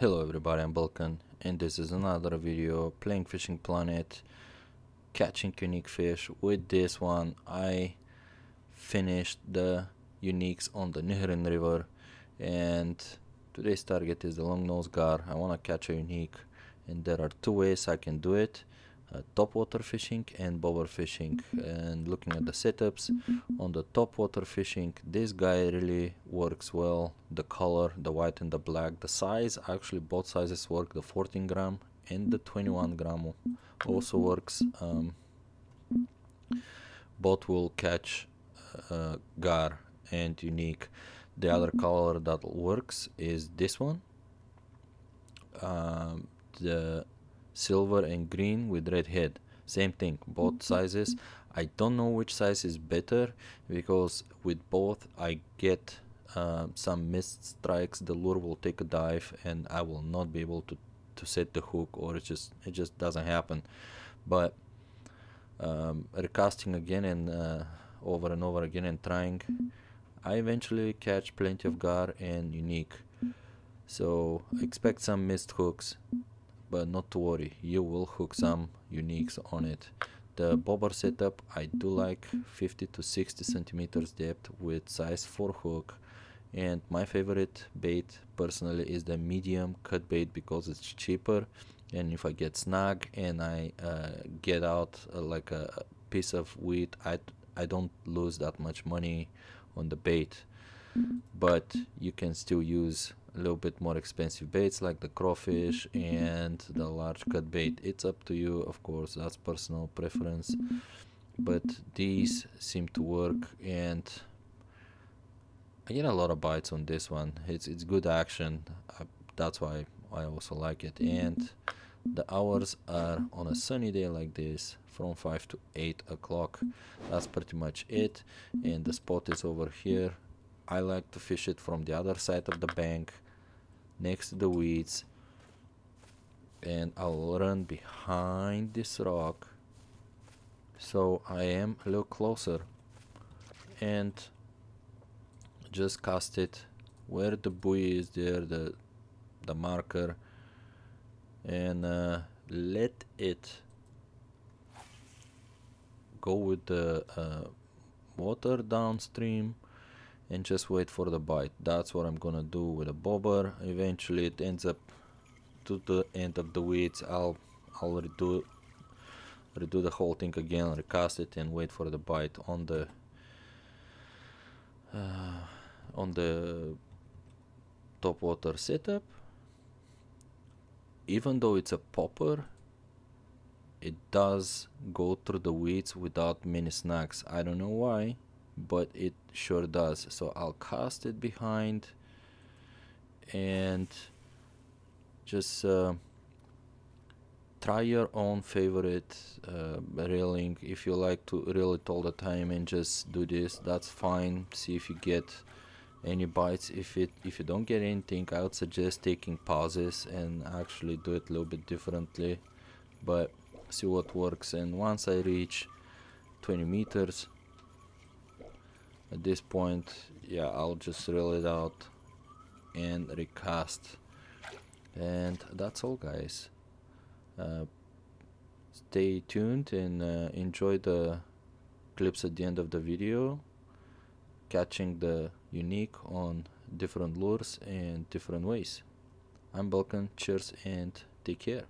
Hello everybody, I'm Bulkan and this is another video playing Fishing Planet, catching unique fish. With this one I finished the uniques on the Neherrin River and today's target is the Longnose Gar. I want to catch a unique and there are two ways I can do it, topwater fishing and bobber fishing. And looking at the setups, on the topwater fishing this guy really works well, the color, the white and the black, the size, actually both sizes work, the 14 gram and the 21 gram also works. Both will catch gar and unique. The other color that works is this one, the silver and green with red head, same thing, both sizes. I don't know which size is better because with both I get some missed strikes, the lure will take a dive and I will not be able to set the hook, or it just doesn't happen. But recasting again and over and over again and trying, I eventually catch plenty of gar and unique, so expect some missed hooks. But not to worry, you will hook some uniques on it. The bobber setup, I do like 50 to 60 centimeters depth with size 4 hook. And my favorite bait personally is the medium cut bait because it's cheaper. And if I get snag and I get out like a piece of weed, I don't lose that much money on the bait. But you can still use a little bit more expensive baits like the crawfish and the large cut bait. It's up to you, of course, that's personal preference, but these seem to work and I get a lot of bites on this one. It's good action, that's why I also like it. And the hours are on a sunny day like this from 5 to 8 o'clock. That's pretty much it, and the spot is over here. I like to fish it from the other side of the bank, next to the weeds, and I'll run behind this rock, so I am a little closer, and just cast it where the buoy is there, the marker, and let it go with the water downstream. And just wait for the bite. That's what I'm gonna do with a bobber. Eventually it ends up to the end of the weeds. I'll redo the whole thing again, recast it and wait for the bite on the top water setup. Even though it's a popper, it does go through the weeds without many snags. I don't know why, but it sure does. So I'll cast it behind and just try your own favorite reeling. If you like to reel it all the time and just do this, that's fine. See if you get any bites. If you don't get anything, I would suggest taking pauses and actually do it a little bit differently, but see what works. And once I reach 20 meters, at this point, yeah, I'll just reel it out and recast. And that's all, guys. Stay tuned and enjoy the clips at the end of the video, catching the unique on different lures and different ways. I'm Bulkan, cheers and take care.